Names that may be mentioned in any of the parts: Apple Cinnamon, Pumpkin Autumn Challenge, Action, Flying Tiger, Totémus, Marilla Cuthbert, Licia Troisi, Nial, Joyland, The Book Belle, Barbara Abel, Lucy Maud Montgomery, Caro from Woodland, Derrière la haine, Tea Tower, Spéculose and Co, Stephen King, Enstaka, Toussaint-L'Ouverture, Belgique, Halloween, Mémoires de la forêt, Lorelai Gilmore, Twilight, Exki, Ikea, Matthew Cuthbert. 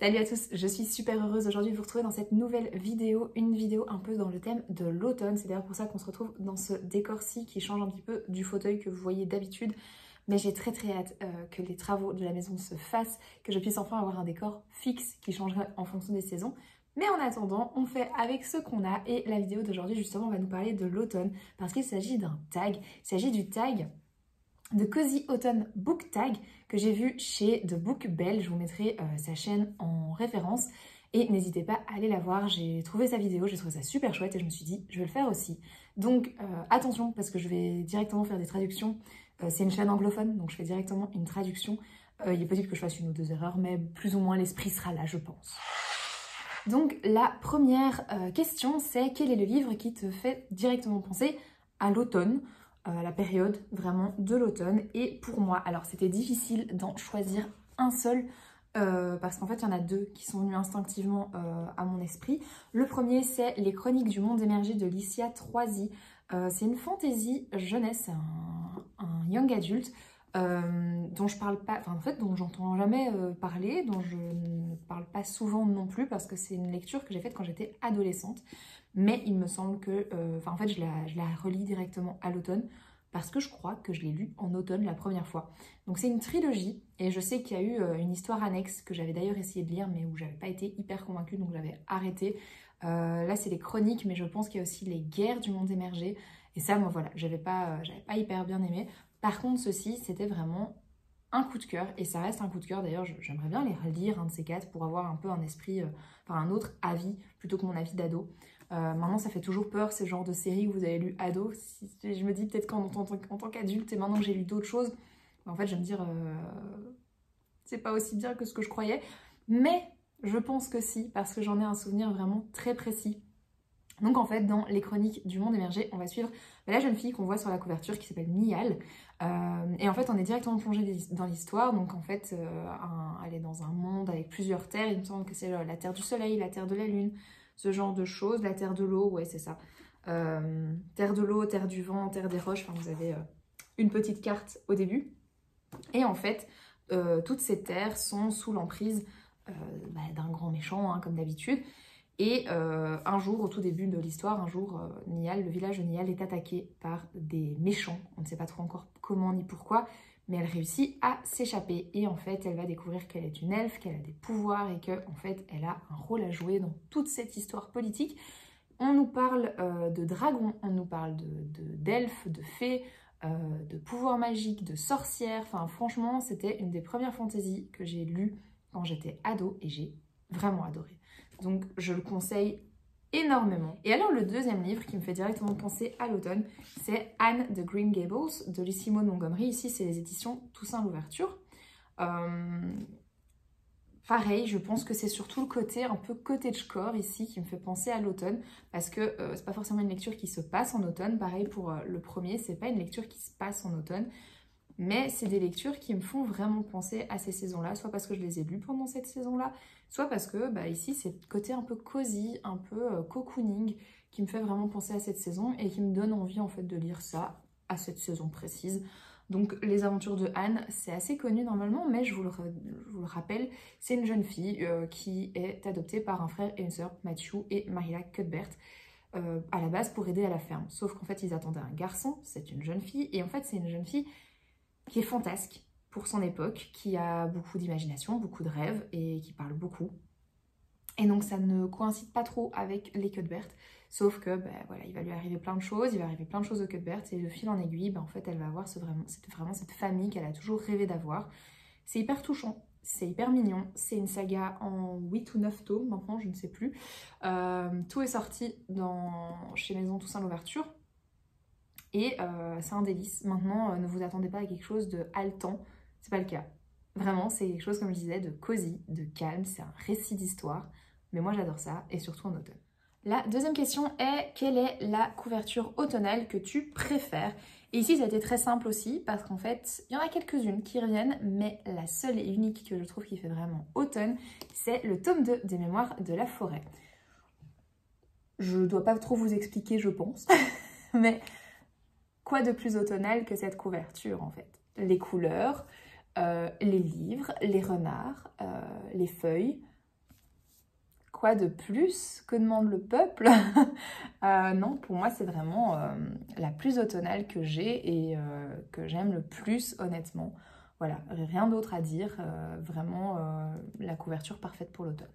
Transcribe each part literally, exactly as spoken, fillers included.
Salut à tous, je suis super heureuse aujourd'hui de vous retrouver dans cette nouvelle vidéo, une vidéo un peu dans le thème de l'automne. C'est d'ailleurs pour ça qu'on se retrouve dans ce décor-ci qui change un petit peu du fauteuil que vous voyez d'habitude. Mais j'ai très très hâte euh, que les travaux de la maison se fassent, que je puisse enfin avoir un décor fixe qui changerait en fonction des saisons. Mais en attendant, on fait avec ce qu'on a et la vidéo d'aujourd'hui justement va nous parler de l'automne parce qu'il s'agit d'un tag, il s'agit du tag de Cozy Autumn Book Tag que j'ai vu chez The Book Belle. Je vous mettrai euh, sa chaîne en référence et n'hésitez pas à aller la voir. J'ai trouvé sa vidéo, j'ai trouvé ça super chouette et je me suis dit je vais le faire aussi. Donc euh, attention parce que je vais directement faire des traductions. Euh, c'est une chaîne anglophone donc je fais directement une traduction. Euh, il est possible que je fasse une ou deux erreurs mais plus ou moins l'esprit sera là je pense. Donc la première euh, question c'est quel est le livre qui te fait directement penser à l'automne? Euh, la période vraiment de l'automne et pour moi, alors c'était difficile d'en choisir un seul euh, parce qu'en fait il y en a deux qui sont venus instinctivement euh, à mon esprit. Le premier c'est Les Chroniques du Monde Émergé de Licia Troisi. Euh, c'est une fantaisie jeunesse, un, un young adulte euh, dont je parle pas, enfin en fait dont j'entends jamais euh, parler, dont je ne parle pas souvent non plus parce que c'est une lecture que j'ai faite quand j'étais adolescente. Mais il me semble que, euh, enfin en fait je la, je la relis directement à l'automne parce que je crois que je l'ai lue en automne la première fois. Donc c'est une trilogie et je sais qu'il y a eu euh, une histoire annexe que j'avais d'ailleurs essayé de lire mais où j'avais pas été hyper convaincue donc j'avais arrêté. Euh, là c'est les chroniques mais je pense qu'il y a aussi les guerres du monde émergé et ça moi voilà j'avais pas, euh, j'avais pas hyper bien aimé. Par contre ceci c'était vraiment un coup de cœur et ça reste un coup de cœur d'ailleurs j'aimerais bien les relire un de ces quatre pour avoir un peu un esprit, euh, enfin un autre avis plutôt que mon avis d'ado. Euh, maintenant ça fait toujours peur ces genres de séries que vous avez lu ado, si, je me dis peut-être qu'en en, en tant qu'adulte et maintenant que j'ai lu d'autres choses, en fait je vais me dire euh, c'est pas aussi bien que ce que je croyais, mais je pense que si, parce que j'en ai un souvenir vraiment très précis. Donc en fait dans les chroniques du monde émergé on va suivre la jeune fille qu'on voit sur la couverture qui s'appelle Nial euh, et en fait on est directement plongé dans l'histoire donc en fait euh, un, elle est dans un monde avec plusieurs terres, il me semble que c'est la terre du soleil, la terre de la lune, ce genre de choses, la terre de l'eau, ouais c'est ça. Euh, terre de l'eau, terre du vent, terre des roches, enfin vous avez euh, une petite carte au début. Et en fait, euh, toutes ces terres sont sous l'emprise euh, bah, d'un grand méchant, hein, comme d'habitude. Et euh, un jour, au tout début de l'histoire, un jour, euh, Nial, le village de Nial est attaqué par des méchants. On ne sait pas trop encore comment ni pourquoi, mais elle réussit à s'échapper. Et en fait, elle va découvrir qu'elle est une elfe, qu'elle a des pouvoirs et qu'en fait, elle a un rôle à jouer dans toute cette histoire politique. On nous parle euh, de dragons, on nous parle d'elfes, de, de, de fées, euh, de pouvoirs magiques, de sorcières. Enfin, franchement, c'était une des premières fantaisies que j'ai lues quand j'étais ado et j'ai vraiment adoré. Donc je le conseille énormément. Et alors le deuxième livre qui me fait directement penser à l'automne, c'est Anne de Green Gables de Lucy Maud Montgomery. Ici c'est les éditions Toussaint-L'Ouverture. Euh, pareil, je pense que c'est surtout le côté un peu cottagecore ici qui me fait penser à l'automne parce que euh, c'est pas forcément une lecture qui se passe en automne. Pareil pour euh, le premier, c'est pas une lecture qui se passe en automne. Mais c'est des lectures qui me font vraiment penser à ces saisons-là, soit parce que je les ai lues pendant cette saison-là, soit parce que bah, ici c'est le côté un peu cosy, un peu euh, cocooning, qui me fait vraiment penser à cette saison et qui me donne envie en fait de lire ça à cette saison précise. Donc les aventures de Anne, c'est assez connu normalement, mais je vous le, je vous le rappelle, c'est une jeune fille euh, qui est adoptée par un frère et une sœur, Matthew et Marilla Cuthbert, euh, à la base pour aider à la ferme. Sauf qu'en fait ils attendaient un garçon, c'est une jeune fille, et en fait c'est une jeune fille qui est fantasque pour son époque, qui a beaucoup d'imagination, beaucoup de rêves et qui parle beaucoup. Et donc ça ne coïncide pas trop avec les Cuthbert, sauf que bah, voilà, il va lui arriver plein de choses, il va arriver plein de choses aux Cuthbert et de fil en aiguille, bah, en fait elle va avoir ce, vraiment, cette, vraiment cette famille qu'elle a toujours rêvé d'avoir. C'est hyper touchant, c'est hyper mignon, c'est une saga en huit ou neuf tomes maintenant, je ne sais plus. Euh, tout est sorti dans, chez Maison Toussaint-L'Ouverture. Et euh, c'est un délice. Maintenant, euh, ne vous attendez pas à quelque chose de haletant, c'est pas le cas. Vraiment, c'est quelque chose, comme je disais, de cosy, de calme, c'est un récit d'histoire. Mais moi, j'adore ça, et surtout en automne. La deuxième question est, quelle est la couverture automnale que tu préfères? Et ici, ça a été très simple aussi, parce qu'en fait, il y en a quelques-unes qui reviennent, mais la seule et unique que je trouve qui fait vraiment automne, c'est le tome deux des Mémoires de la forêt. Je dois pas trop vous expliquer, je pense, mais... quoi de plus automnal que cette couverture en fait? Les couleurs, euh, les livres, les renards, euh, les feuilles, Quoi de plus? Que demande le peuple? euh, Non, pour moi, c'est vraiment euh, la plus automnale que j'ai et euh, que j'aime le plus, honnêtement. Voilà, rien d'autre à dire. Euh, vraiment, euh, la couverture parfaite pour l'automne.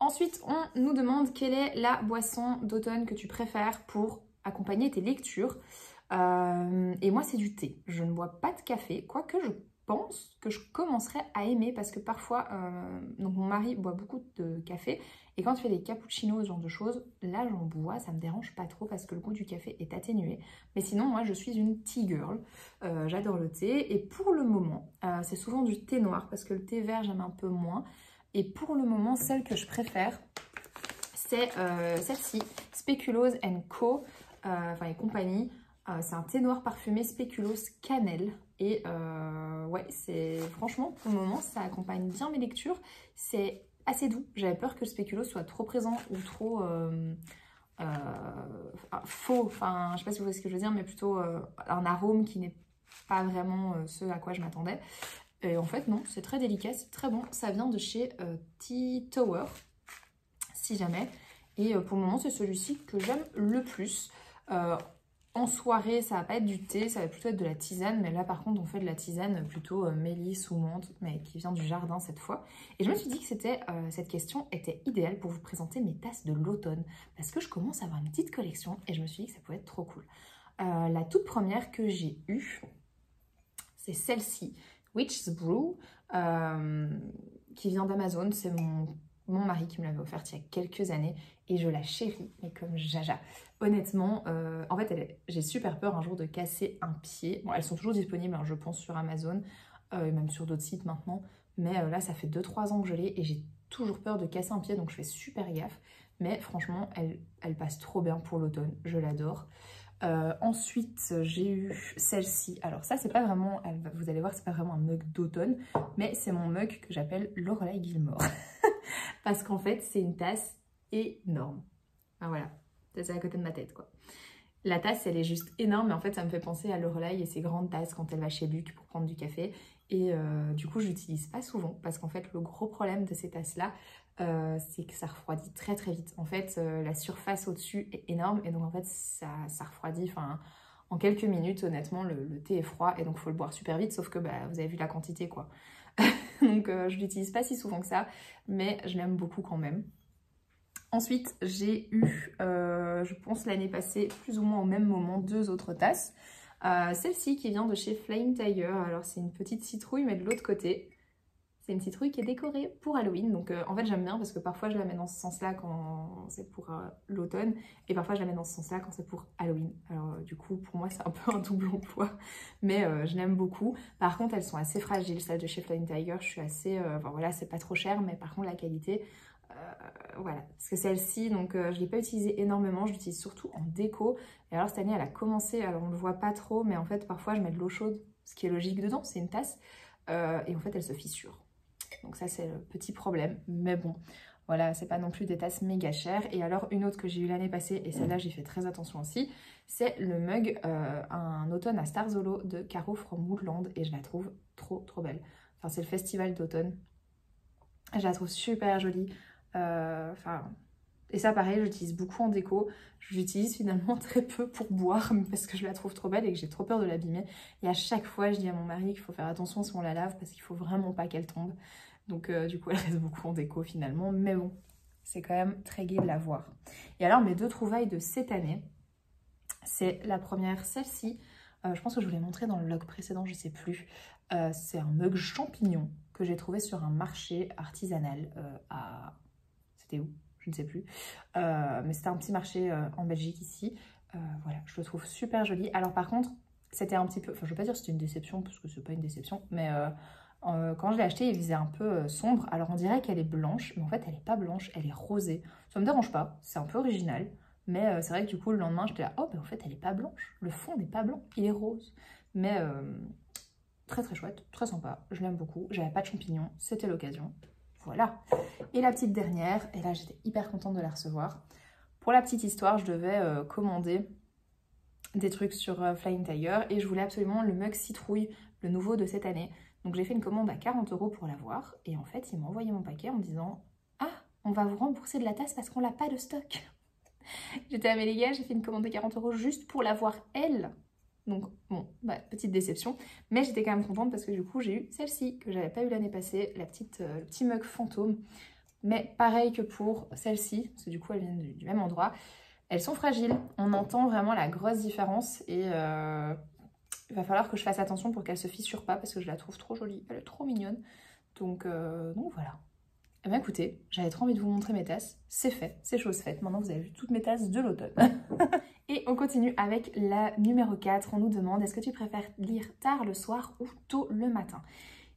Ensuite, on nous demande quelle est la boisson d'automne que tu préfères pour accompagner tes lectures. Euh, et moi, c'est du thé. Je ne bois pas de café, quoique je pense que je commencerai à aimer parce que parfois, euh, donc mon mari boit beaucoup de café et quand il fait des cappuccinos, ce genre de choses, là j'en bois, ça me dérange pas trop parce que le goût du café est atténué. Mais sinon, moi je suis une tea girl, euh, j'adore le thé et pour le moment, euh, c'est souvent du thé noir parce que le thé vert j'aime un peu moins et pour le moment, celle que je préfère, c'est euh, celle-ci, Spéculose and Co, euh, enfin et compagnie. Euh, c'est un thé noir parfumé spéculose cannelle et euh, ouais, c'est franchement pour le moment ça accompagne bien mes lectures, c'est assez doux, j'avais peur que le spéculose soit trop présent ou trop euh, euh, faux, enfin je sais pas si vous voyez ce que je veux dire mais plutôt euh, un arôme qui n'est pas vraiment euh, ce à quoi je m'attendais et en fait non, c'est très délicat, c'est très bon, ça vient de chez euh, Tea Tower si jamais et euh, pour le moment c'est celui-ci que j'aime le plus. euh, En soirée, ça va pas être du thé, ça va plutôt être de la tisane. Mais là, par contre, on fait de la tisane plutôt euh, mélisse ou menthe, mais qui vient du jardin cette fois. Et je me suis dit que c'était, euh, cette question était idéale pour vous présenter mes tasses de l'automne. Parce que je commence à avoir une petite collection et je me suis dit que ça pouvait être trop cool. Euh, la toute première que j'ai eue, c'est celle-ci, Witch's Brew, euh, qui vient d'Amazon. C'est mon... Mon mari qui me l'avait offerte il y a quelques années et je la chéris, mais comme jaja. Honnêtement, euh, en fait, j'ai super peur un jour de casser un pied. Bon, elles sont toujours disponibles, hein, je pense, sur Amazon, euh, et même sur d'autres sites maintenant. Mais euh, là, ça fait deux trois ans que je l'ai et j'ai toujours peur de casser un pied, donc je fais super gaffe. Mais franchement, elle, elle passe trop bien pour l'automne, je l'adore. Euh, ensuite, j'ai eu celle-ci. Alors ça, c'est pas vraiment, elle, vous allez voir, c'est pas vraiment un mug d'automne, mais c'est mon mug que j'appelle Lorelai Gilmore. Parce qu'en fait, c'est une tasse énorme. Enfin, voilà, c'est à côté de ma tête, quoi. La tasse, elle est juste énorme, mais en fait, ça me fait penser à Lorelai et ses grandes tasses quand elle va chez Luc pour prendre du café. Et euh, du coup, je l'utilise pas souvent, parce qu'en fait, le gros problème de ces tasses-là, euh, c'est que ça refroidit très très vite. En fait, euh, la surface au-dessus est énorme, et donc en fait, ça, ça refroidit. Enfin, en quelques minutes, honnêtement, le, le thé est froid, et donc il faut le boire super vite, sauf que bah, vous avez vu la quantité, quoi. Donc euh, je l'utilise pas si souvent que ça, mais je l'aime beaucoup quand même. Ensuite, j'ai eu, euh, je pense l'année passée, plus ou moins au même moment, deux autres tasses. Euh, Celle-ci qui vient de chez Flying Tiger. Alors c'est une petite citrouille, mais de l'autre côté, c'est une citrouille qui est décorée pour Halloween. Donc euh, en fait j'aime bien parce que parfois je la mets dans ce sens-là quand c'est pour euh, l'automne, et parfois je la mets dans ce sens-là quand c'est pour Halloween. Alors euh, du coup pour moi c'est un peu un double emploi, mais euh, je l'aime beaucoup. Par contre elles sont assez fragiles, celles de chez Flying Tiger, je suis assez... Euh, enfin voilà, c'est pas trop cher, mais par contre la qualité... Euh, voilà, parce que celle-ci, donc euh, je ne l'ai pas utilisée énormément, je l'utilise surtout en déco. Et alors cette année, elle a commencé, alors on ne le voit pas trop, mais en fait parfois je mets de l'eau chaude, ce qui est logique dedans, c'est une tasse, euh, et en fait elle se fissure. Donc ça c'est le petit problème, mais bon, voilà, c'est pas non plus des tasses méga chères. Et alors une autre que j'ai eue l'année passée, et celle-là j'ai fait très attention aussi, c'est le mug euh, Un automne à Starzolo de Caro from Woodland, et je la trouve trop trop belle. Enfin c'est le festival d'automne, je la trouve super jolie. Euh, et ça pareil, j'utilise beaucoup en déco, je l'utilise finalement très peu pour boire parce que je la trouve trop belle et que j'ai trop peur de l'abîmer, et à chaque fois je dis à mon mari qu'il faut faire attention si on la lave parce qu'il faut vraiment pas qu'elle tombe, donc euh, du coup elle reste beaucoup en déco finalement, mais bon c'est quand même très gai de la voir. Et alors mes deux trouvailles de cette année, c'est la première, celle-ci, euh, je pense que je vous l'ai montré dans le vlog précédent, je sais plus, euh, c'est un mug champignon que j'ai trouvé sur un marché artisanal euh, à... C'était où? Je ne sais plus. Euh, mais c'était un petit marché euh, en Belgique ici. Euh, voilà, je le trouve super joli. Alors par contre, c'était un petit peu... Enfin, je ne veux pas dire que c'était une déception, parce que c'est pas une déception. Mais euh, euh, quand je l'ai acheté, il faisait un peu euh, sombre. Alors on dirait qu'elle est blanche, mais en fait, elle n'est pas blanche, elle est rosée. Ça ne me dérange pas, c'est un peu original. Mais euh, c'est vrai que du coup, le lendemain, j'étais là, oh, ben en fait, elle n'est pas blanche. Le fond n'est pas blanc, il est rose. Mais euh, très très chouette, très sympa. Je l'aime beaucoup. J'avais pas de champignons, c'était l'occasion. Voilà. Et la petite dernière, et là j'étais hyper contente de la recevoir. Pour la petite histoire, je devais euh, commander des trucs sur euh, Flying Tiger et je voulais absolument le mug citrouille, le nouveau de cette année. Donc j'ai fait une commande à quarante euros pour l'avoir et en fait, ils m'ont envoyé mon paquet en me disant « Ah, on va vous rembourser de la tasse parce qu'on l'a pas de stock. J'étais à mes les gars, j'ai fait une commande de quarante euros juste pour l'avoir elle. Donc bon, bah, petite déception, mais j'étais quand même contente parce que du coup j'ai eu celle-ci que j'avais pas eu l'année passée, la petite, euh, le petit mug fantôme. Mais pareil que pour celle-ci, parce que du coup elles viennent du, du même endroit. Elles sont fragiles, on entend vraiment la grosse différence et euh, il va falloir que je fasse attention pour qu'elle se fissure pas parce que je la trouve trop jolie, elle est trop mignonne. Donc, euh, donc voilà. Eh bien écoutez, j'avais trop envie de vous montrer mes tasses, c'est fait, c'est chose faite. Maintenant vous avez vu toutes mes tasses de l'automne. Et on continue avec la numéro quatre, on nous demande est-ce que tu préfères lire tard le soir ou tôt le matin?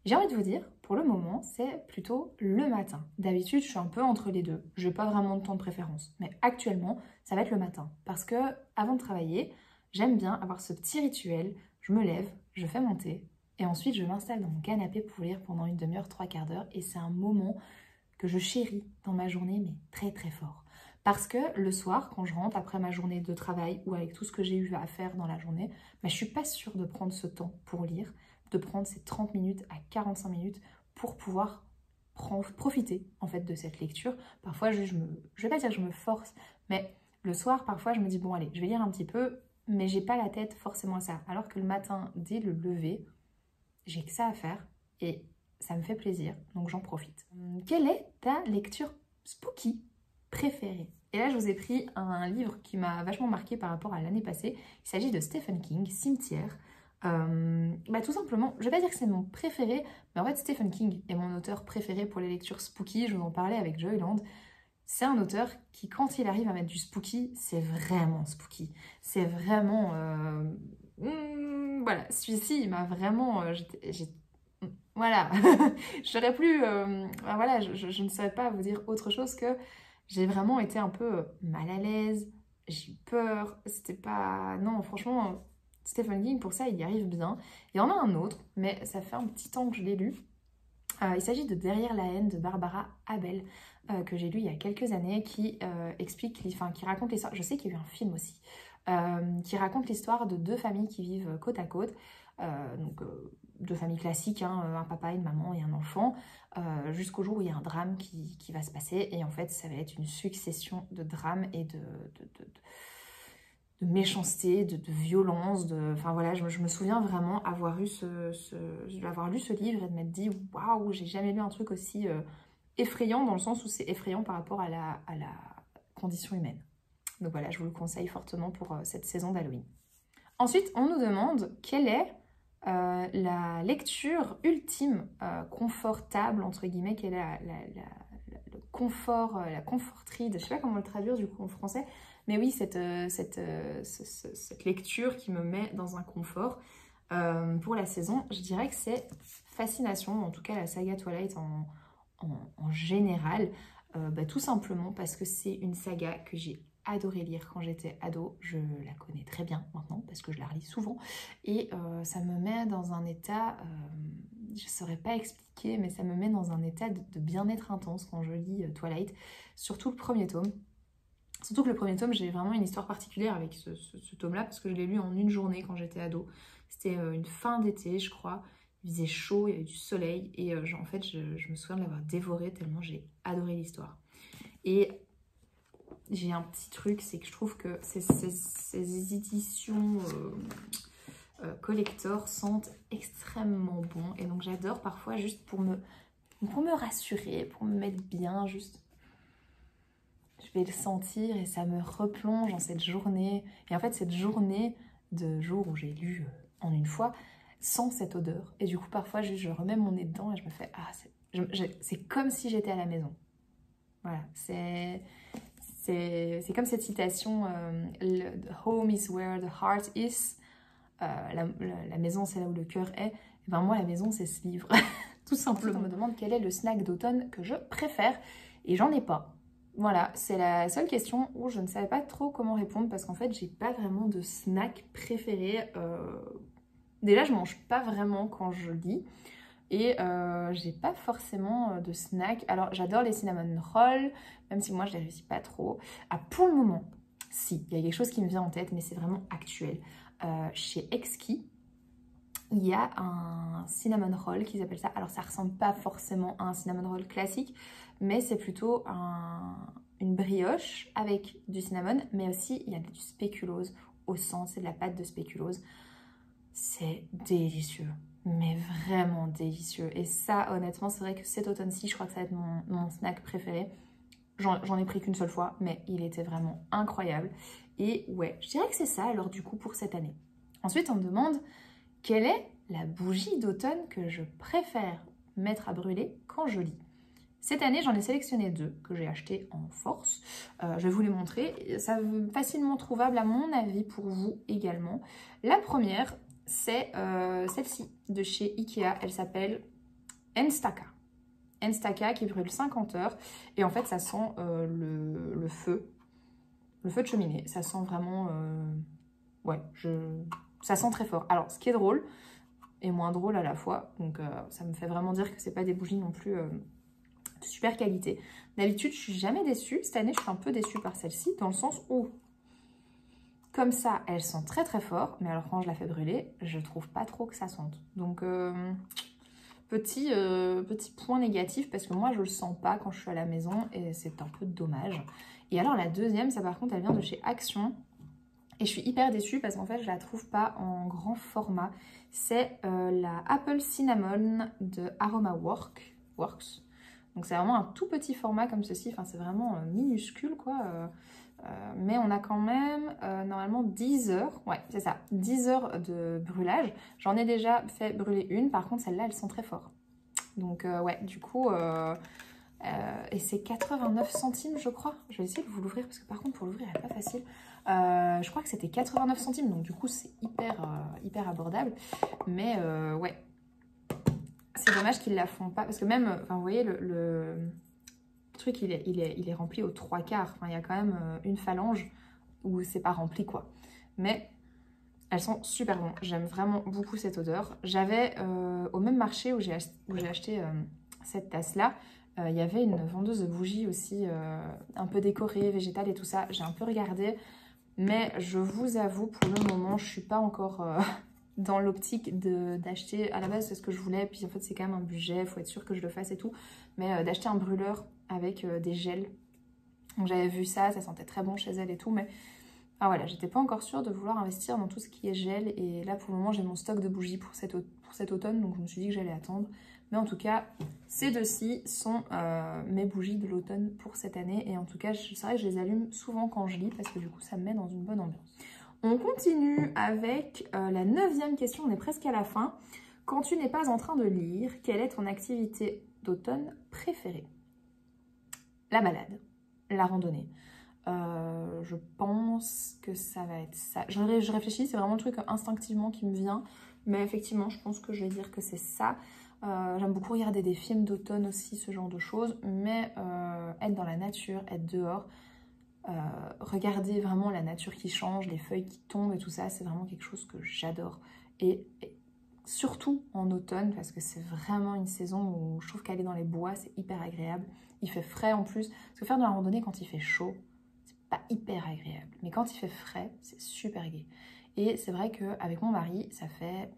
J'ai envie de vous dire, pour le moment, c'est plutôt le matin. D'habitude, je suis un peu entre les deux, je n'ai pas vraiment de temps de préférence. Mais actuellement, ça va être le matin parce que avant de travailler, j'aime bien avoir ce petit rituel, je me lève, je fais mon thé et ensuite je m'installe dans mon canapé pour lire pendant une demi-heure, trois quarts d'heure et c'est un moment que je chéris dans ma journée, mais très très fort. Parce que le soir, quand je rentre après ma journée de travail ou avec tout ce que j'ai eu à faire dans la journée, bah, je suis pas sûre de prendre ce temps pour lire, de prendre ces trente minutes à quarante-cinq minutes pour pouvoir profiter en fait de cette lecture. Parfois, je, je me, je vais pas dire que je me force, mais le soir, parfois, je me dis bon allez, je vais lire un petit peu, mais j'ai pas la tête forcément à ça. Alors que le matin, dès le lever, j'ai que ça à faire et ça me fait plaisir, donc j'en profite. Quelle est ta lecture spooky préférée? Et là, je vous ai pris un livre qui m'a vachement marqué par rapport à l'année passée. Il s'agit de Stephen King, Cimetière. Euh, bah, tout simplement, je vais pas dire que c'est mon préféré, mais en fait, Stephen King est mon auteur préféré pour les lectures spooky. Je vous en parlais avec Joyland. C'est un auteur qui, quand il arrive à mettre du spooky, c'est vraiment spooky. C'est vraiment... Euh... Mmh, voilà, celui-ci, il m'a vraiment... Euh, j'ai Voilà, j'aurais plus, euh, ben voilà, je, je, je ne saurais pas vous dire autre chose que j'ai vraiment été un peu mal à l'aise, j'ai eu peur, c'était pas, non franchement, Stephen King pour ça il y arrive bien. Il y en a un autre, mais ça fait un petit temps que je l'ai lu, euh, il s'agit de Derrière la haine de Barbara Abel, euh, que j'ai lu il y a quelques années, qui euh, explique, enfin qui raconte l'histoire, je sais qu'il y a eu un film aussi, euh, qui raconte l'histoire de deux familles qui vivent côte à côte, euh, donc... Euh, de famille classique, hein, un papa, une maman et un enfant, euh, jusqu'au jour où il y a un drame qui, qui va se passer. Et en fait, ça va être une succession de drames et de, de, de, de méchanceté, de, de violence. De... Enfin voilà, je, je me souviens vraiment avoir, eu ce, ce, avoir lu ce livre et de m'être dit « Waouh, j'ai jamais lu un truc aussi euh, effrayant » dans le sens où c'est effrayant par rapport à la, à la condition humaine. Donc voilà, je vous le conseille fortement pour euh, cette saison d'Halloween. Ensuite, on nous demande quelle est Euh, la lecture ultime euh, confortable entre guillemets, qui est la, la, la, la, le confort, euh, la conforterie, de, je sais pas comment le traduire du coup en français, mais oui cette, euh, cette, euh, ce, ce, cette lecture qui me met dans un confort euh, pour la saison, je dirais que c'est Fascination, en tout cas la saga Twilight en, en, en général, euh, bah, tout simplement parce que c'est une saga que j'ai adoré lire quand j'étais ado, je la connais très bien maintenant parce que je la relis souvent et euh, ça me met dans un état, euh, je ne saurais pas expliquer, mais ça me met dans un état de, de bien-être intense quand je lis euh, Twilight, surtout le premier tome. Surtout que le premier tome, j'ai vraiment une histoire particulière avec ce, ce, ce tome-là parce que je l'ai lu en une journée quand j'étais ado. C'était euh, une fin d'été, je crois, il faisait chaud, il y avait du soleil et euh, en fait, je, je me souviens de l'avoir dévoré tellement j'ai adoré l'histoire. Et j'ai un petit truc, c'est que je trouve que ces, ces, ces éditions euh, euh, collector sentent extrêmement bon. Et donc j'adore parfois juste pour me, pour me rassurer, pour me mettre bien, juste je vais le sentir et ça me replonge en cette journée. Et en fait cette journée de jour où j'ai lu en une fois, sent cette odeur. Et du coup parfois je, je remets mon nez dedans et je me fais, ah c'est comme si j'étais à la maison. Voilà, c'est... C'est comme cette citation euh, le, « Home is where the heart is euh, », la, la, la maison c'est là où le cœur est. Et ben moi la maison c'est ce livre, tout simplement. On me demande quel est le snack d'automne que je préfère et j'en ai pas. Voilà, c'est la seule question où je ne savais pas trop comment répondre parce qu'en fait j'ai pas vraiment de snack préféré. Euh... Déjà je mange pas vraiment quand je lis et euh, j'ai pas forcément de snack. Alors j'adore les cinnamon rolls, même si moi je les réussis pas trop. Ah, pour le moment, si, il y a quelque chose qui me vient en tête, mais c'est vraiment actuel. Euh, chez Exki, il y a un cinnamon roll qu'ils appellent ça. Alors ça ressemble pas forcément à un cinnamon roll classique, mais c'est plutôt un, une brioche avec du cinnamon, mais aussi il y a du spéculose au sang, c'est de la pâte de spéculose. C'est délicieux, mais vraiment délicieux. Et ça, honnêtement, c'est vrai que cet automne-ci, je crois que ça va être mon, mon snack préféré. J'en ai pris qu'une seule fois, mais il était vraiment incroyable. Et ouais, je dirais que c'est ça alors du coup pour cette année. Ensuite, on me demande quelle est la bougie d'automne que je préfère mettre à brûler quand je lis. Cette année, j'en ai sélectionné deux que j'ai achetées en force. Euh, je vais vous les montrer. Ça est facilement trouvable à mon avis pour vous également. La première, c'est euh, celle-ci de chez Ikea. Elle s'appelle Enstaka. Enstaka qui brûle cinquante heures et en fait ça sent euh, le, le feu le feu de cheminée, ça sent vraiment euh, ouais je ça sent très fort. Alors ce qui est drôle et moins drôle à la fois, donc euh, ça me fait vraiment dire que c'est pas des bougies non plus euh, de super qualité. D'habitude je suis jamais déçue, cette année je suis un peu déçue par celle-ci dans le sens où comme ça elle sent très très fort, mais alors quand je la fais brûler je trouve pas trop que ça sente, donc euh... Petit, euh, petit point négatif parce que moi je le sens pas quand je suis à la maison et c'est un peu dommage. Et alors la deuxième, ça par contre elle vient de chez Action et je suis hyper déçue parce qu'en fait je la trouve pas en grand format. C'est euh, la Apple Cinnamon de Aroma Work, Works. Donc c'est vraiment un tout petit format comme ceci, enfin c'est vraiment euh, minuscule quoi. Euh, euh, mais on a quand même euh, normalement dix heures, ouais c'est ça, dix heures de brûlage. J'en ai déjà fait brûler une, par contre celle-là elle sent très fort. Donc euh, ouais du coup, euh, euh, et c'est quatre-vingt-neuf centimes je crois. Je vais essayer de vous l'ouvrir parce que par contre pour l'ouvrir elle n'est pas facile. Euh, je crois que c'était quatre-vingt-neuf centimes donc du coup c'est hyper, euh, hyper abordable. Mais euh, ouais. C'est dommage qu'ils la font pas, parce que même, enfin, vous voyez, le, le truc, il est, il, est, il est rempli aux trois quarts. Enfin, il y a quand même une phalange où c'est pas rempli, quoi. Mais elles sont super bonnes. J'aime vraiment beaucoup cette odeur. J'avais, euh, au même marché où j'ai acheté, où j'ai acheté euh, cette tasse-là, euh, il y avait une vendeuse de bougies aussi, euh, un peu décorée, végétale et tout ça. J'ai un peu regardé, mais je vous avoue, pour le moment, je suis pas encore... Euh... dans l'optique d'acheter, à la base c'est ce que je voulais, puis en fait c'est quand même un budget, il faut être sûr que je le fasse et tout, mais euh, d'acheter un brûleur avec euh, des gels. Donc j'avais vu ça, ça sentait très bon chez elle et tout, mais ah, voilà, j'étais pas encore sûre de vouloir investir dans tout ce qui est gel, et là pour le moment j'ai mon stock de bougies pour cet, pour cet automne, donc je me suis dit que j'allais attendre. Mais en tout cas, ces deux-ci sont euh, mes bougies de l'automne pour cette année, et en tout cas c'est vrai que je les allume souvent quand je lis, parce que du coup ça me met dans une bonne ambiance. On continue avec euh, la neuvième question, on est presque à la fin. Quand tu n'es pas en train de lire, quelle est ton activité d'automne préférée? La balade, la randonnée. Euh, je pense que ça va être ça. Je, ré je réfléchis, c'est vraiment le truc instinctivement qui me vient. Mais effectivement, je pense que je vais dire que c'est ça. Euh, J'aime beaucoup regarder des films d'automne aussi, ce genre de choses. Mais euh, être dans la nature, être dehors... Euh, regarder vraiment la nature qui change, les feuilles qui tombent et tout ça, c'est vraiment quelque chose que j'adore. Et, et surtout en automne, parce que c'est vraiment une saison où je trouve qu'aller dans les bois, c'est hyper agréable. Il fait frais en plus. Parce que faire de la randonnée quand il fait chaud, c'est pas hyper agréable. Mais quand il fait frais, c'est super gai. Et c'est vrai qu'avec mon mari, ça fait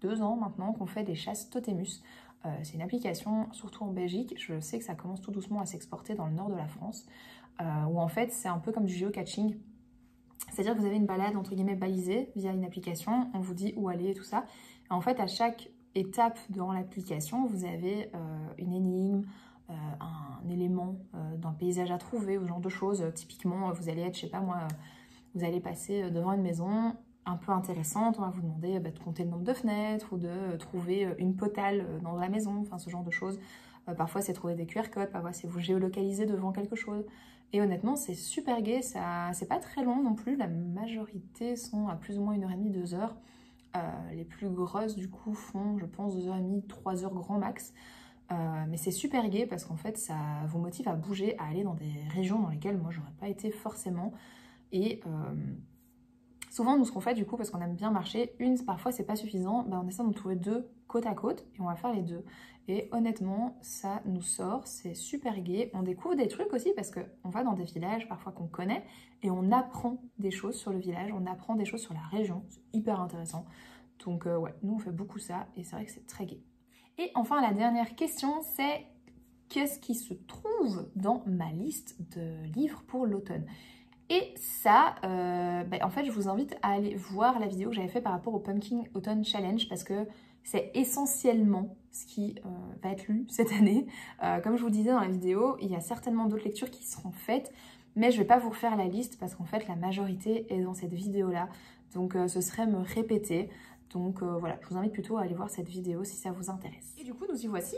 deux ans maintenant qu'on fait des chasses Totémus. Euh, c'est une application, surtout en Belgique. Je sais que ça commence tout doucement à s'exporter dans le nord de la France. Euh, où en fait c'est un peu comme du géocaching, c'est-à-dire que vous avez une balade entre guillemets balisée via une application, on vous dit où aller et tout ça. Et en fait à chaque étape dans l'application vous avez euh, une énigme, euh, un élément euh, d'un paysage à trouver, ou ce genre de choses. Typiquement vous allez être, je sais pas moi, vous allez passer devant une maison un peu intéressante, on va vous demander bah, de compter le nombre de fenêtres ou de trouver une potale dans la maison, enfin ce genre de choses. Euh, parfois c'est trouver des Q R codes, parfois c'est vous géolocaliser devant quelque chose. Et honnêtement, c'est super gai, c'est pas très long non plus. La majorité sont à plus ou moins une heure trente, deux heures. Euh, les plus grosses, du coup, font, je pense, deux heures trente, trois heures grand max. Euh, mais c'est super gai parce qu'en fait, ça vous motive à bouger, à aller dans des régions dans lesquelles moi, j'aurais pas été forcément. Et euh, souvent, nous, ce qu'on fait, du coup, parce qu'on aime bien marcher, une, parfois, c'est pas suffisant, bah, on essaie d'en trouver deux côte à côte et on va faire les deux. Et honnêtement, ça nous sort, c'est super gai. On découvre des trucs aussi parce qu'on va dans des villages parfois qu'on connaît et on apprend des choses sur le village, on apprend des choses sur la région, c'est hyper intéressant. Donc euh, ouais, nous on fait beaucoup ça et c'est vrai que c'est très gai. Et enfin la dernière question, c'est qu'est-ce qui se trouve dans ma liste de livres pour l'automne? Et ça, euh, bah, en fait je vous invite à aller voir la vidéo que j'avais fait par rapport au Pumpkin Autumn Challenge parce que c'est essentiellement ce qui euh, va être lu cette année. Euh, comme je vous le disais dans la vidéo, il y a certainement d'autres lectures qui seront faites, mais je ne vais pas vous refaire la liste parce qu'en fait la majorité est dans cette vidéo-là, donc euh, ce serait me répéter. Donc euh, voilà, je vous invite plutôt à aller voir cette vidéo si ça vous intéresse. Et du coup, nous y voici.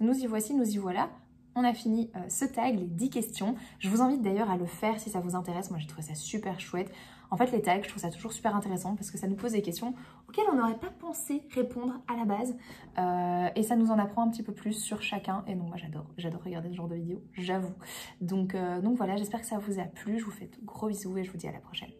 Nous y voici, nous y voilà. On a fini euh, ce tag, les dix questions. Je vous invite d'ailleurs à le faire si ça vous intéresse. Moi, j'ai trouvé ça super chouette. En fait, les tags, je trouve ça toujours super intéressant parce que ça nous pose des questions auxquelles on n'aurait pas pensé répondre à la base. Euh, et ça nous en apprend un petit peu plus sur chacun. Et donc, moi, j'adore. J'adore regarder ce genre de vidéos, j'avoue. Donc, euh, donc voilà, j'espère que ça vous a plu. Je vous fais de gros bisous et je vous dis à la prochaine.